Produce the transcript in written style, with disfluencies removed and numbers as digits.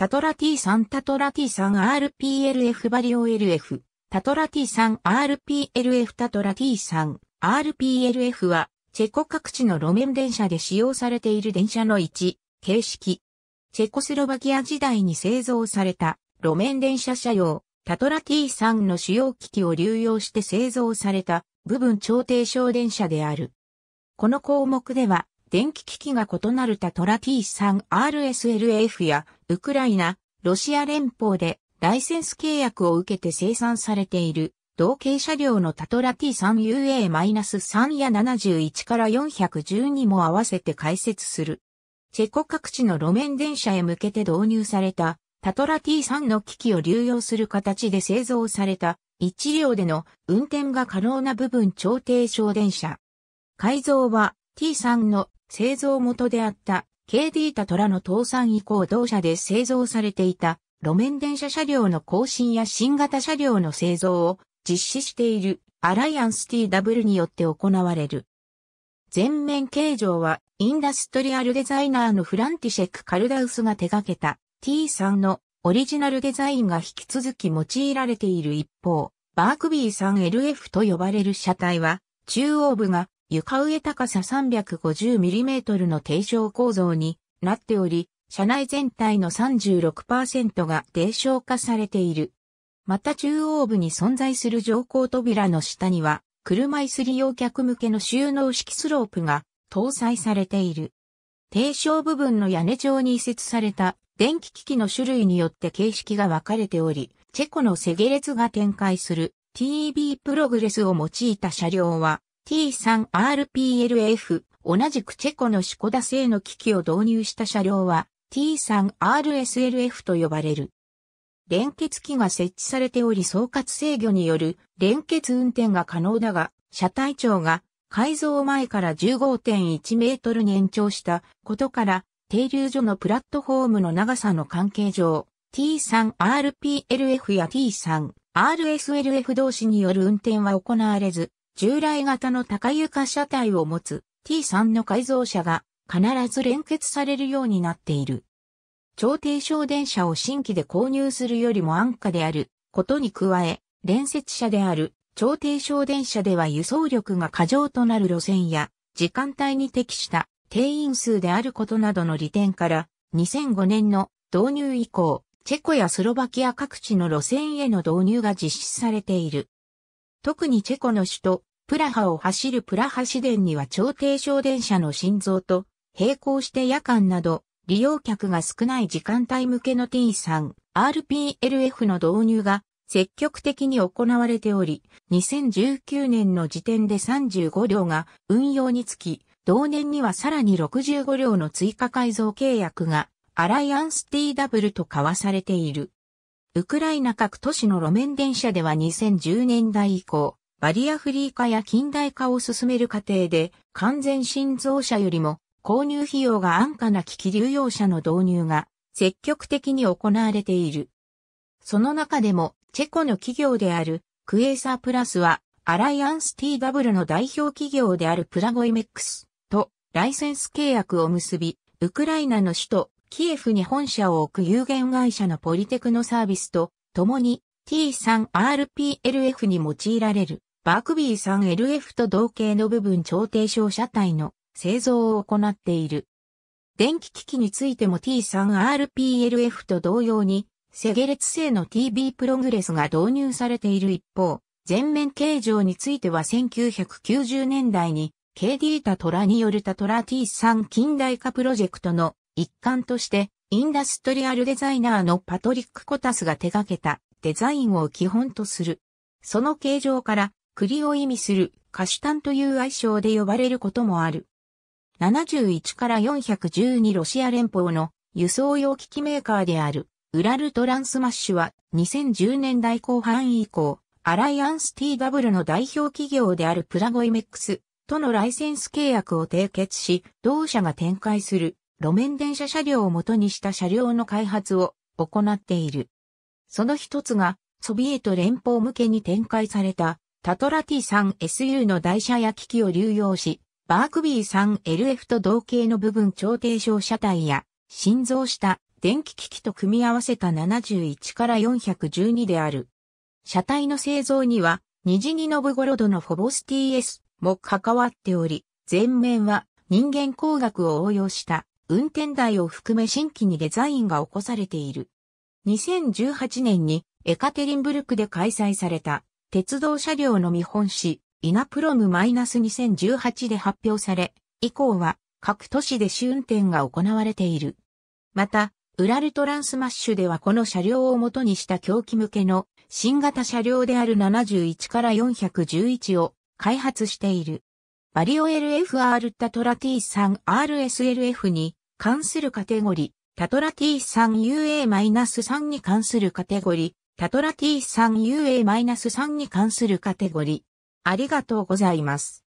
Tatra T3、Tatra T3R.PLF バリ OLF、Tatra T3R.PLF、Tatra T3R.PLF は、チェコ各地の路面電車で使用されている電車の一、形式。チェコスロバキア時代に製造された、路面電車車用、Tatra T3 の主要機器を流用して製造された、部分超低床電車である。この項目では、電気機器が異なるTatra T3R.SLF や、ウクライナ、ロシア連邦でライセンス契約を受けて生産されている、同型車両のTatra T3UA-3 や71から412も合わせて解説する。チェコ各地の路面電車へ向けて導入された、Tatra T3 の機器を流用する形で製造された、1両での運転が可能な部分超低床電車。改造は T3 の製造元であったKDタトラの倒産以降同社で製造されていた路面電車車両の更新や新型車両の製造を実施しているアライアンス TW によって行われる。前面形状はインダストリアルデザイナーのフランティシェク・カルダウスが手掛けた T3 のオリジナルデザインが引き続き用いられている一方、バークビー 3LF と呼ばれる車体は中央部が床上高さ 350mm の低床構造になっており、車内全体の 36% が低床化されている。また中央部に存在する乗降扉の下には、車椅子利用客向けの収納式スロープが搭載されている。低床部分の屋根上に移設された電気機器の種類によって形式が分かれており、チェコのセゲレツが展開する TB プログレスを用いた車両は、T3R.PLF、同じくチェコのシコダ製の機器を導入した車両は T3R.SLF と呼ばれる。連結機が設置されており総括制御による連結運転が可能だが、車体長が改造前から 15.1 メートルに延長したことから、停留所のプラットフォームの長さの関係上、T3R.PLF や T3R.SLF 同士による運転は行われず、従来型の高床車体を持つ T3 の改造車が必ず連結されるようになっている。超低床電車を新規で購入するよりも安価であることに加え、連接車である超低床電車では輸送力が過剰となる路線や時間帯に適した定員数であることなどの利点から、2005年の導入以降、チェコやスロバキア各地の路線への導入が実施されている。特にチェコの首都、プラハを走るプラハ市電には超低床電車の心臓と並行して夜間など利用客が少ない時間帯向けの T3R.PLF の導入が積極的に行われており、2019年の時点で35両が運用につき、同年にはさらに65両の追加改造契約がアライアンス TW と交わされている。ウクライナ各都市の路面電車では2010年代以降、バリアフリー化や近代化を進める過程で、完全新造車よりも購入費用が安価な機器流用車の導入が積極的に行われている。その中でも、チェコの企業であるクエーサープラスは、アライアンス TW の代表企業であるプラゴイメックスとライセンス契約を結び、ウクライナの首都、キエフに本社を置く有限会社のポリテクノサービスと共に T3R.PLF に用いられるバークビー 3LF と同型の部分超低床車体の製造を行っている。電気機器についても T3R.PLF と同様にセゲレツ製の TB プログレスが導入されている一方、前面形状については1990年代に KD タトラによるタトラ T3 近代化プロジェクトの一環として、インダストリアルデザイナーのパトリック・コタスが手掛けたデザインを基本とする。その形状から、栗を意味するカシュタンという愛称で呼ばれることもある。71から412ロシア連邦の輸送用機器メーカーである、ウラルトランスマッシュは2010年代後半以降、アライアンス TW の代表企業であるプラゴイメックスとのライセンス契約を締結し、同社が展開する。路面電車車両を元にした車両の開発を行っている。その一つが、ソビエト連邦向けに展開された、Tatra T3SU の台車や機器を流用し、バークビー 3LF と同型の部分超低床車体や、新造した電気機器と組み合わせた71から412である。車体の製造には、ニジニノブゴロドのフォボス TS も関わっており、前面は人間工学を応用した運転台を含め新規にデザインが起こされている。2018年にエカテリンブルクで開催された鉄道車両の見本誌イナプロム -2018 で発表され、以降は各都市で試運転が行われている。また、ウラルトランスマッシュではこの車両を元にした狭機向けの新型車両である71から411を開発している。バリオ LFR Tatra T3R.SLF に関するカテゴリー、Tatra T3UA-3 に関するカテゴリー、Tatra T3UA-3 に関するカテゴリー。ありがとうございます。